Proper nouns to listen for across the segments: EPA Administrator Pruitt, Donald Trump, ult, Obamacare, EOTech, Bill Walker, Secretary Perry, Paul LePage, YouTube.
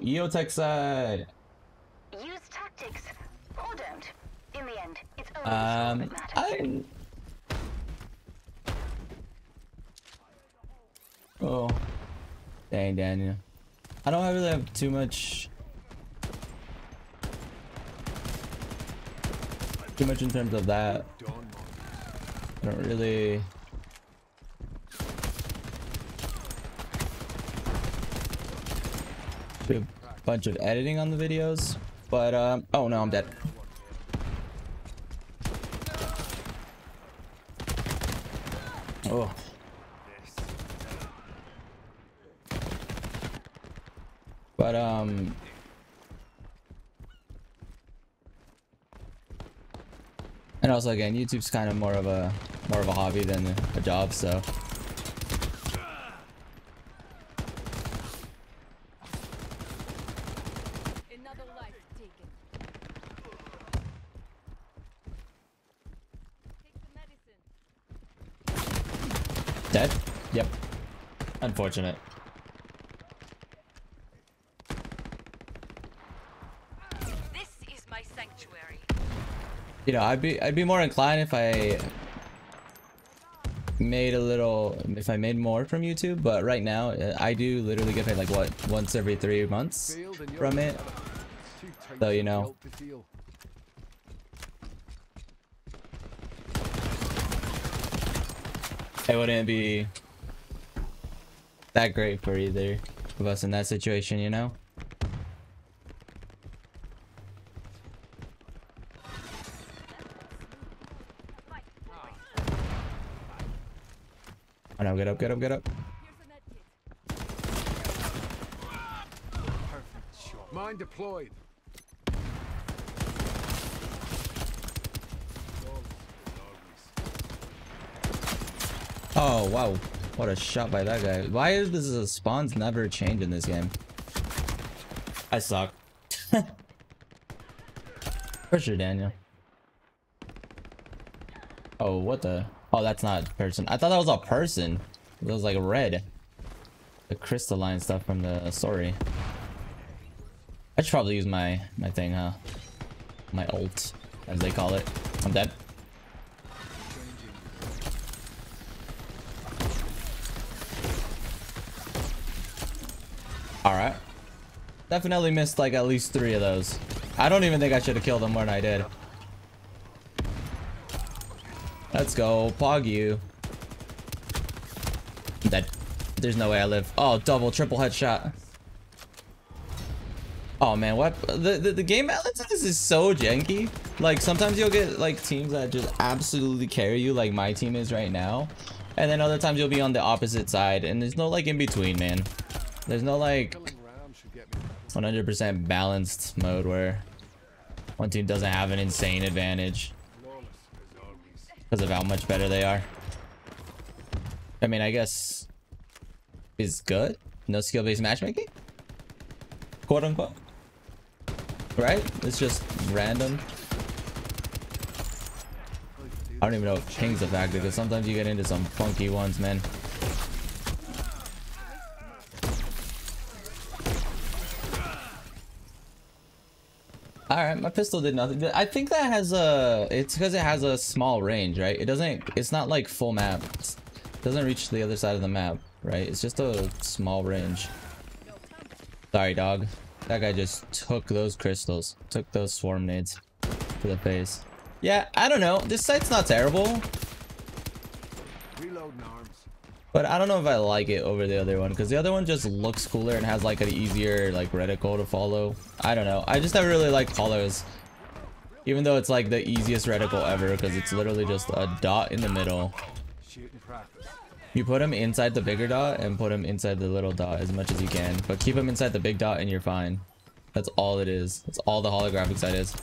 EOTech side. Use tactics or don't. In the end, it's only oh, dang, Daniel. I don't really have too much. Too much in terms of that. I don't really. Do a bunch of editing on the videos, but oh no, I'm dead. Oh. But and also again, YouTube's kind of more of a hobby than a job, so. Another life taken. Take the medicine. Dead? Yep. Unfortunate. You know, I'd be more inclined if I made if I made more from YouTube, but right now I do literally get paid like what, once every 3 months from it. So, you know. It wouldn't be that great for either of us in that situation, you know? Oh no, get up, get up, get up. Perfect shot. Mine deployed. Oh wow, what a shot by that guy. Why is this spawns never change in this game? I suck. Pressure, Daniel. Oh, what the? Oh, that's not a person. I thought that was a person. It was like red. The crystalline stuff from the sorry. I should probably use my thing, huh? My ult, as they call it. I'm dead. Alright. Definitely missed like at least 3 of those. I don't even think I should have killed them more than I did. Let's go, pog you. I'm dead. There's no way I live. Oh, double, triple headshot. Oh man, what? The game balance of this is so janky. Like sometimes you'll get like teams that just absolutely carry you, like my team is right now, and then other times you'll be on the opposite side, and there's no like in between, man. There's no like 100% balanced mode where one team doesn't have an insane advantage. Because of how much better they are. I mean, I guess is good. No skill-based matchmaking, quote unquote. Right? It's just random. I don't even know if ping's a factor because sometimes you get into some funky ones, man. All right, my pistol did nothing. I think that has a. It's because it has a small range, right? It doesn't. It's not like full map. It doesn't reach the other side of the map, right? It's just a small range. Sorry, dog. That guy just took those crystals. Took those swarm nades to the face. Yeah, I don't know. This site's not terrible. But I don't know if I like it over the other one because the other one just looks cooler and has like an easier like reticle to follow. I don't know. I just never really like colors, even though it's like the easiest reticle ever because it's literally just a dot in the middle. You put them inside the bigger dot and put them inside the little dot as much as you can, but keep them inside the big dot and you're fine. That's all it is. That's all the holographic side is.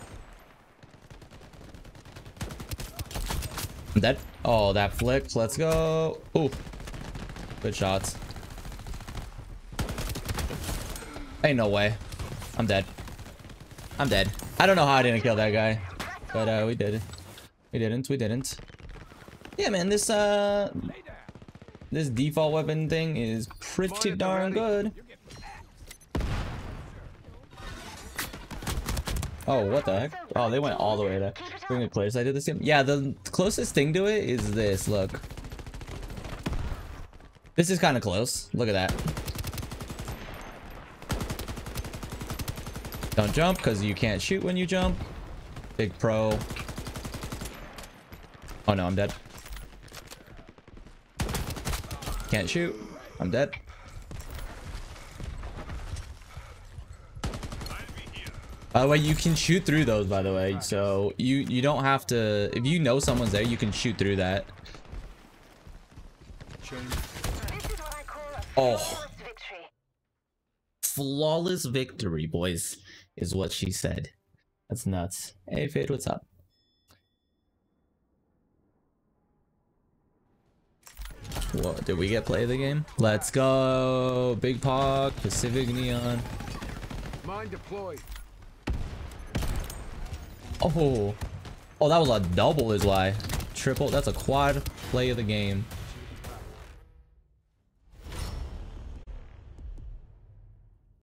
I'm dead. Oh, that flicked. Let's go. Ooh. Good shots. Ain't no way. I'm dead. I'm dead. I don't know how I didn't kill that guy, but we did. We didn't. We didn't. Yeah, man. This default weapon thing is pretty darn good. Oh, what the heck? Oh, they went all the way to bring the players. I did this game. Yeah, the closest thing to it is this. Look, this is kind of close. Look at that. Don't jump because you can't shoot when you jump. Big pro. Oh no, I'm dead. Can't shoot. I'm dead. By the way, you can shoot through those, by the way, so you don't have to. If you know someone's there, you can shoot through that. Oh, flawless victory, boys, is what she said. That's nuts. Hey, Fade, what's up? What did we get? Play the game. Let's go, Big Pog, Pacific Neon. Mine deployed. Oh, that was a double is why. Triple, that's a quad play of the game.